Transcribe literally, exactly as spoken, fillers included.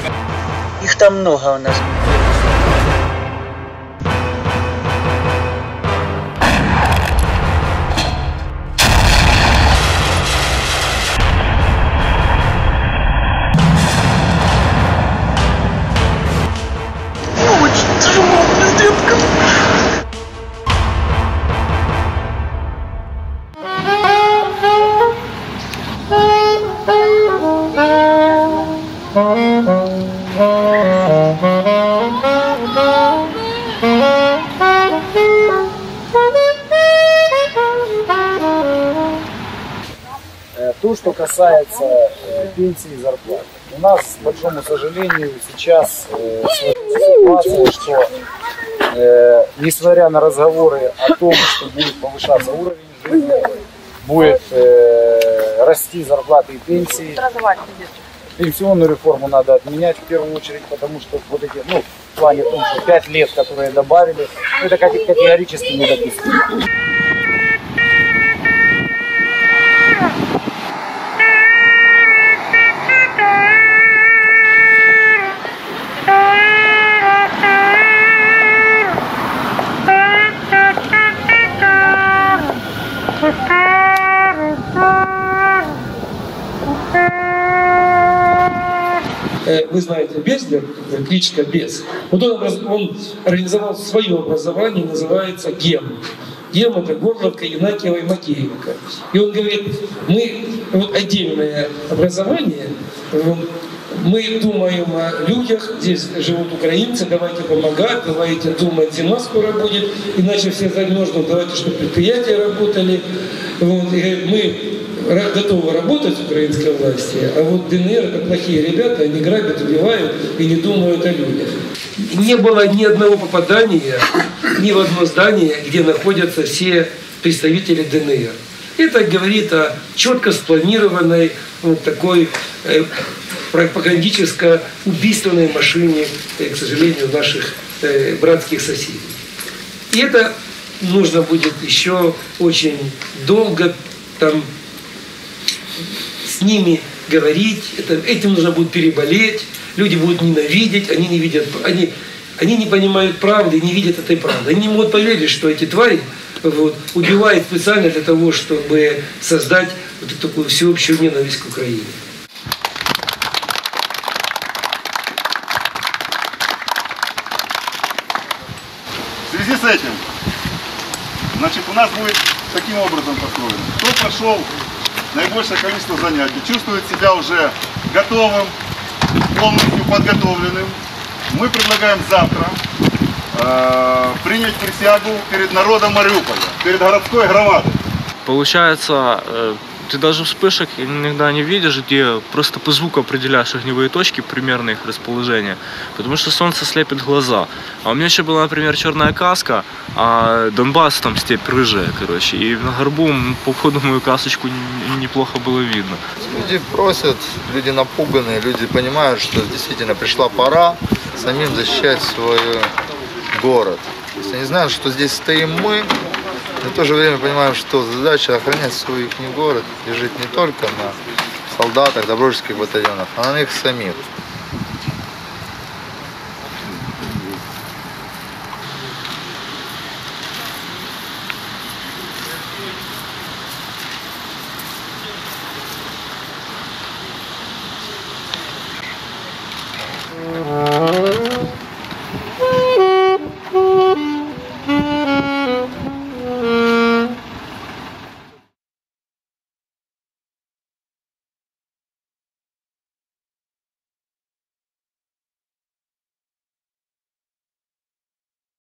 хлопців. Їх там много у нас. То, что касается пенсии и зарплаты. У нас, к большому сожалению, сейчас ситуация, что несмотря на разговоры о том, что будет повышаться уровень жизни, будет расти зарплаты и пенсии. Пенсионную реформу надо отменять в первую очередь, потому что вот эти, ну, в плане том, что пять лет, которые добавили, это категорически недопустимо. Вы знаете, Безлер, кличка Бес. Вот он, он организовал свое образование, называется Гем. Гем — это Горловка, Енакиево и Макеевка. И он говорит, мы вот отдельное образование, мы думаем о людях, здесь живут украинцы, давайте помогать, давайте думать, зима скоро будет, иначе все замерзнут, давайте, чтобы предприятия работали. Вот, и мы готовы работать украинской власти, а вот ДНР — это плохие ребята, они грабят, убивают и не думают о людях. Не было ни одного попадания, ни в одно здание, где находятся все представители ДНР. Это говорит о четко спланированной вот такой э, пропагандическо-убийственной машине, э, к сожалению, наших э, братских соседей. И это нужно будет еще очень долго там с ними говорить, это, этим нужно будет переболеть, люди будут ненавидеть, они не видят, они, они не понимают правды, не видят этой правды. Они не могут поверить, что эти твари вот, убивают специально для того, чтобы создать вот такую всеобщую ненависть к Украине. В связи с этим, значит, у нас будет таким образом построено. Кто прошел наибольшее количество занятий, чувствует себя уже готовым, полностью подготовленным. Мы предлагаем завтра э, принять присягу перед народом Мариуполя, перед городской громадой. Получается, э, ты даже в вспышек иногда не видишь, где просто по звуку определяешь огневые точки, примерно их расположение, потому что солнце слепит глаза. А у меня еще была, например, черная каска, а Донбасс там степь рыжая, короче, и на горбу, по ходу, мою касочку неплохо было видно. Люди просят, люди напуганы, люди понимают, что действительно пришла пора самим защищать свой город. То есть они знают, что здесь стоим мы, но в то же время понимаем, что задача охранять свой город лежит не только на солдатах, добровольческих батальонах, а на них самих. Mm-hmm.